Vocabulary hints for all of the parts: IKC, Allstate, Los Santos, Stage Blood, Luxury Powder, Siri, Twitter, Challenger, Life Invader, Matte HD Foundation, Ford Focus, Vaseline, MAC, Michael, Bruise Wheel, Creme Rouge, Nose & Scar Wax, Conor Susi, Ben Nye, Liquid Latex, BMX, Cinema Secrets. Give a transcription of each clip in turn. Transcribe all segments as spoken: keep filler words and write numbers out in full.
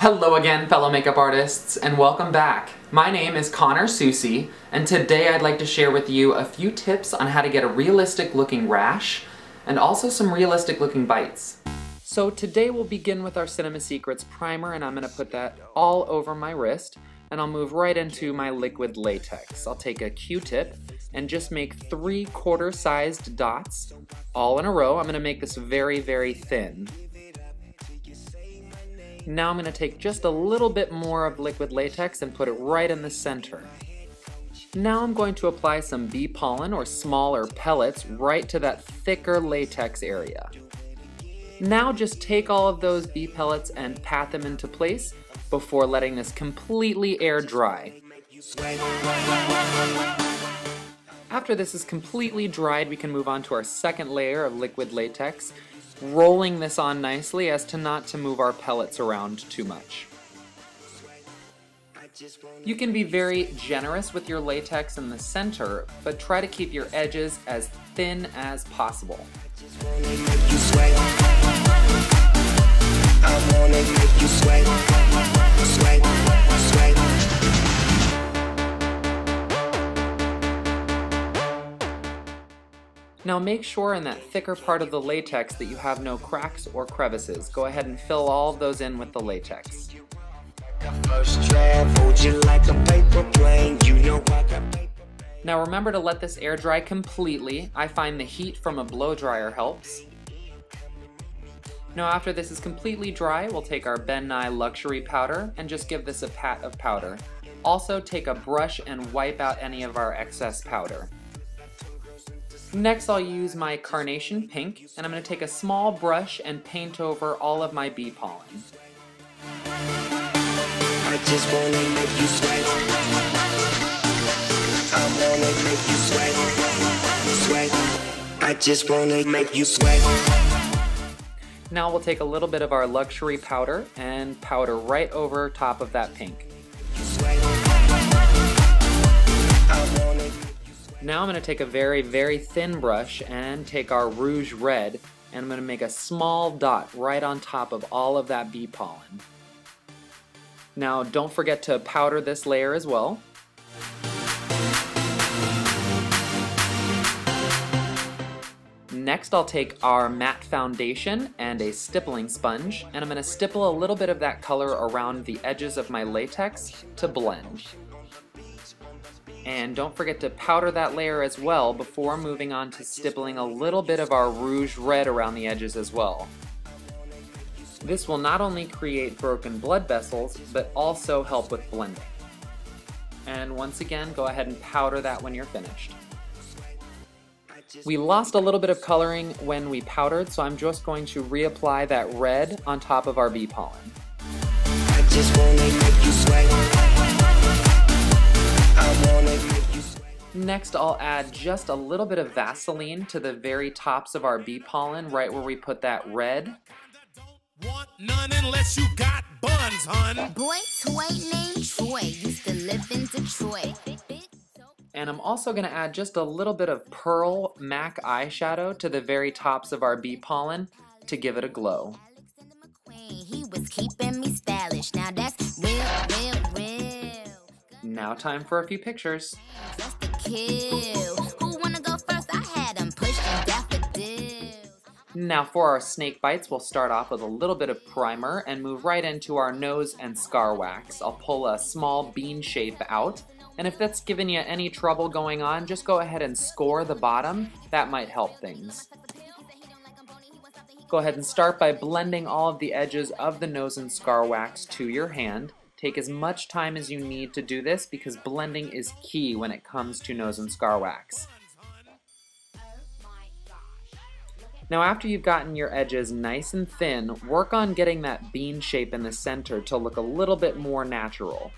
Hello again, fellow makeup artists, and welcome back. My name is Conor Susi, and today I'd like to share with you a few tips on how to get a realistic looking rash, and also some realistic looking bites. So today we'll begin with our Cinema Secrets primer, and I'm gonna put that all over my wrist, and I'll move right into my liquid latex. I'll take a Q-tip and just make three quarter sized dots all in a row. I'm gonna make this very, very thin. Now I'm going to take just a little bit more of liquid latex and put it right in the center. Now I'm going to apply some bee pollen or smaller pellets right to that thicker latex area. Now just take all of those bee pellets and pat them into place before letting this completely air dry. After this is completely dried, we can move on to our second layer of liquid latex, rolling this on nicely as to not to move our pellets around too much. You can be very generous with your latex in the center, but try to keep your edges as thin as possible. Now make sure in that thicker part of the latex that you have no cracks or crevices. Go ahead and fill all of those in with the latex. Now remember to let this air dry completely. I find the heat from a blow dryer helps. Now after this is completely dry, we'll take our Ben Nye luxury powder and just give this a pat of powder. Also take a brush and wipe out any of our excess powder. Next, I'll use my carnation pink, and I'm going to take a small brush and paint over all of my bee pollen. Now we'll take a little bit of our luxury powder and powder right over top of that pink. Now I'm going to take a very, very thin brush and take our Rouge Red, and I'm going to make a small dot right on top of all of that bee pollen. Now don't forget to powder this layer as well. Next I'll take our matte foundation and a stippling sponge, and I'm going to stipple a little bit of that color around the edges of my latex to blend. And don't forget to powder that layer as well before moving on to stippling a little bit of our Rouge Red around the edges as well. This will not only create broken blood vessels, but also help with blending. And once again, go ahead and powder that when you're finished. We lost a little bit of coloring when we powdered, so I'm just going to reapply that red on top of our bee pollen. I just wanna make you sweat. Next, I'll add just a little bit of Vaseline to the very tops of our bee pollen, right where we put that red. And I'm also going to add just a little bit of Pearl MAC eyeshadow to the very tops of our bee pollen to give it a glow. Now time for a few pictures. Now for our snake bites, we'll start off with a little bit of primer and move right into our nose and scar wax. I'll pull a small bean shape out, and if that's given you any trouble going on, just go ahead and score the bottom. That might help things. Go ahead and start by blending all of the edges of the nose and scar wax to your hand. Take as much time as you need to do this because blending is key when it comes to nose and scar wax. Now after you've gotten your edges nice and thin, work on getting that bean shape in the center to look a little bit more natural.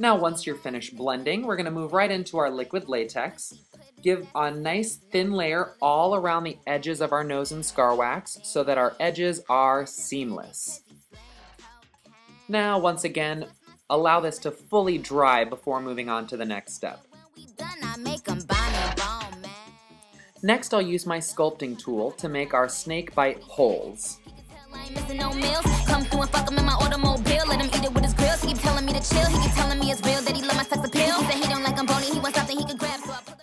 Now once you're finished blending, we're going to move right into our liquid latex. Give a nice thin layer all around the edges of our nose and scar wax so that our edges are seamless. Now once again, Allow this to fully dry before moving on to the next step. Next, I'll use my sculpting tool to make our snake bite holes.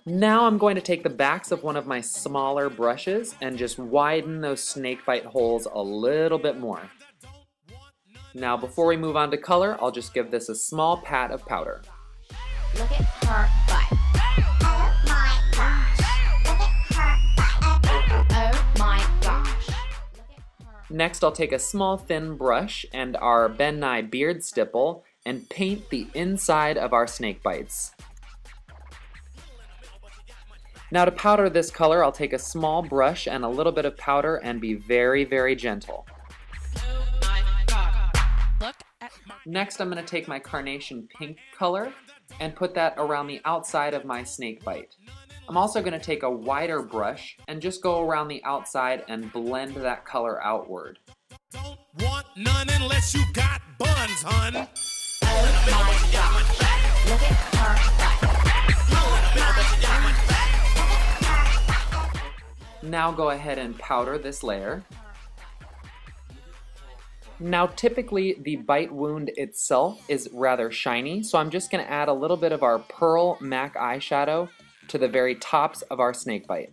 Now I'm going to take the backs of one of my smaller brushes and just widen those snake bite holes a little bit more. Now before we move on to color, I'll just give this a small pat of powder. Look at her butt. Oh my gosh. Look at her butt. Oh my gosh. Next, I'll take a small thin brush and our Ben Nye beard stipple and paint the inside of our snake bites. Now to powder this color, I'll take a small brush and a little bit of powder and be very, very gentle. Next, I'm going to take my carnation pink color and put that around the outside of my snake bite. I'm also going to take a wider brush and just go around the outside and blend that color outward. Don't want none unless you got buns, hun. Now go ahead and powder this layer. Now typically the bite wound itself is rather shiny, so I'm just going to add a little bit of our Pearl MAC eyeshadow to the very tops of our snake bite.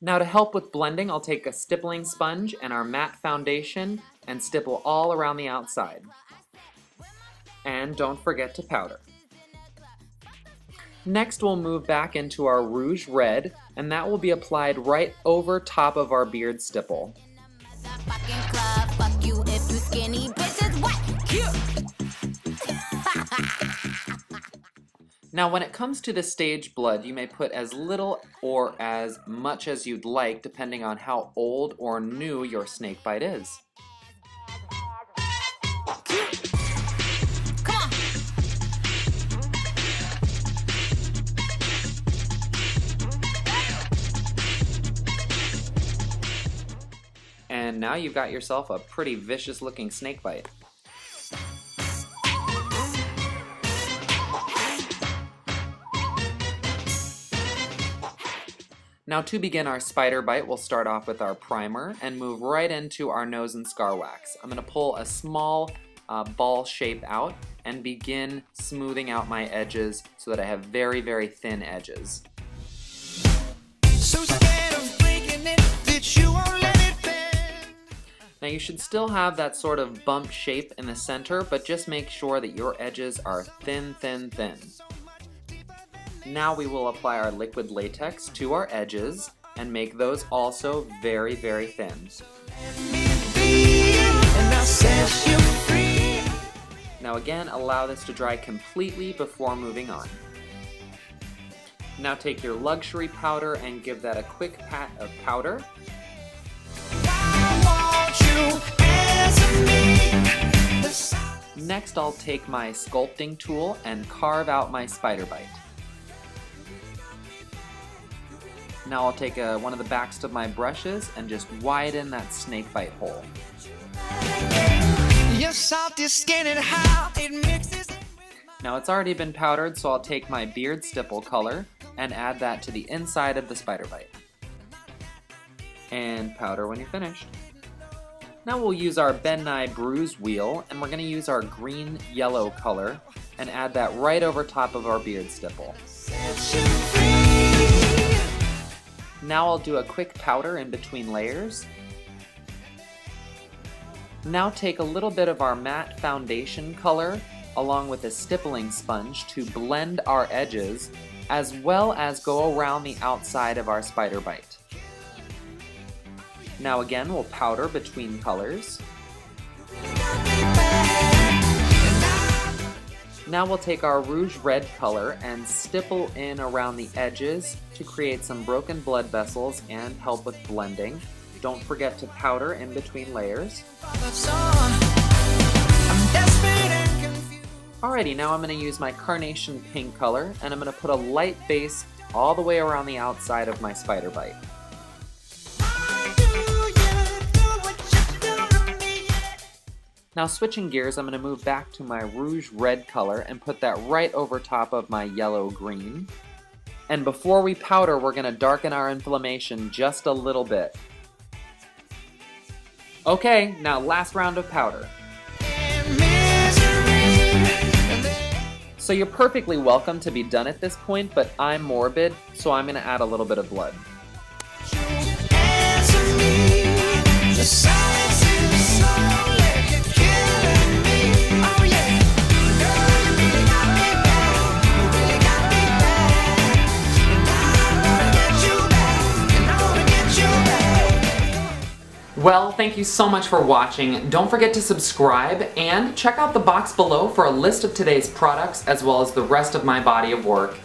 Now to help with blending, I'll take a stippling sponge and our matte foundation and stipple all around the outside. And don't forget to powder. Next, we'll move back into our Rouge Red, and that will be applied right over top of our beard stipple. Now, when it comes to the stage blood, you may put as little or as much as you'd like, depending on how old or new your snake bite is. And now you've got yourself a pretty vicious looking snake bite. Now to begin our spider bite, we'll start off with our primer and move right into our nose and scar wax. I'm going to pull a small uh, ball shape out and begin smoothing out my edges so that I have very, very thin edges. Now you should still have that sort of bump shape in the center, but just make sure that your edges are thin, thin, thin. Now we will apply our liquid latex to our edges and make those also very, very thin. Now again, allow this to dry completely before moving on. Now take your luxury powder and give that a quick pat of powder. Next, I'll take my sculpting tool and carve out my spider bite. Now I'll take a, one of the backs of my brushes and just widen that snake bite hole. Now it's already been powdered, so I'll take my beard stipple color and add that to the inside of the spider bite. And powder when you're finished. Now we'll use our Ben Nye Bruise Wheel, and we're going to use our green-yellow color and add that right over top of our beard stipple. Now I'll do a quick powder in between layers. Now take a little bit of our matte foundation color along with a stippling sponge to blend our edges, as well as go around the outside of our spider bite. Now again, we'll powder between colors. Now we'll take our Rouge Red color and stipple in around the edges to create some broken blood vessels and help with blending. Don't forget to powder in between layers. Alrighty, now I'm going to use my carnation pink color and I'm going to put a light base all the way around the outside of my spider bite. Now switching gears, I'm going to move back to my rouge red color and put that right over top of my yellow green. And before we powder, we're going to darken our inflammation just a little bit. Okay, now last round of powder. So you're perfectly welcome to be done at this point, but I'm morbid, so I'm going to add a little bit of blood. Well, thank you so much for watching. Don't forget to subscribe and check out the box below for a list of today's products as well as the rest of my body of work.